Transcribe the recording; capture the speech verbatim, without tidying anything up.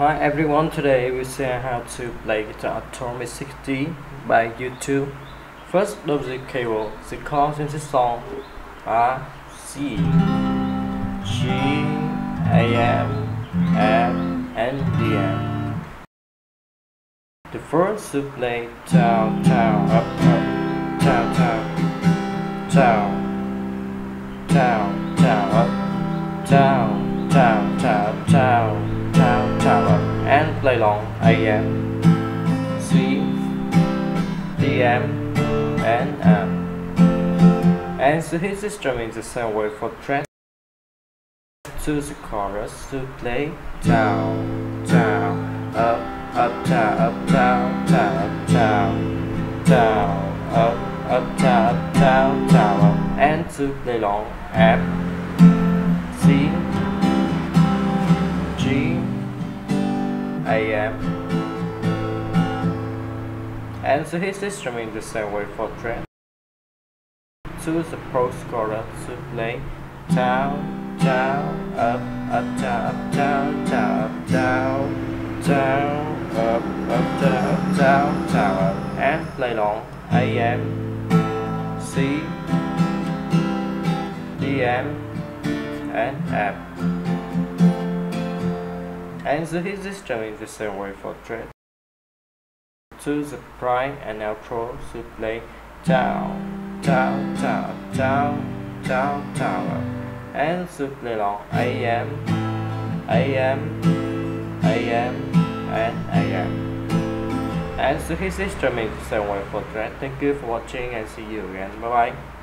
Hi everyone, today we see how to play guitar Atomic City by U two. First, load the cable. The chords in this song are C, G, A M, F, and D M. The first to play down, down, up, up, down, down, down, down, down, up, down, down, down, down. Down, down, up, and play long A M, C, D M, and M. And so hit the strum in the same way for track to the chorus to play down, down, up, up, down, up, down, down, down, down, up, up, down, down, down, up, and to play long F, C, G, A M. And so his system in the same way for trend to the pro scorer to play down, down, up, up, down, up, down, down, down, down, up, up, down, down, down, up, and play long A M, C, D M, and F. And so his system is the same way for thread to the prime and outro to play down, down, down, down, down, down, and to play long A M, A M, A M, and A M. And so his system is the same way for thread. Thank you for watching and see you again. Bye bye.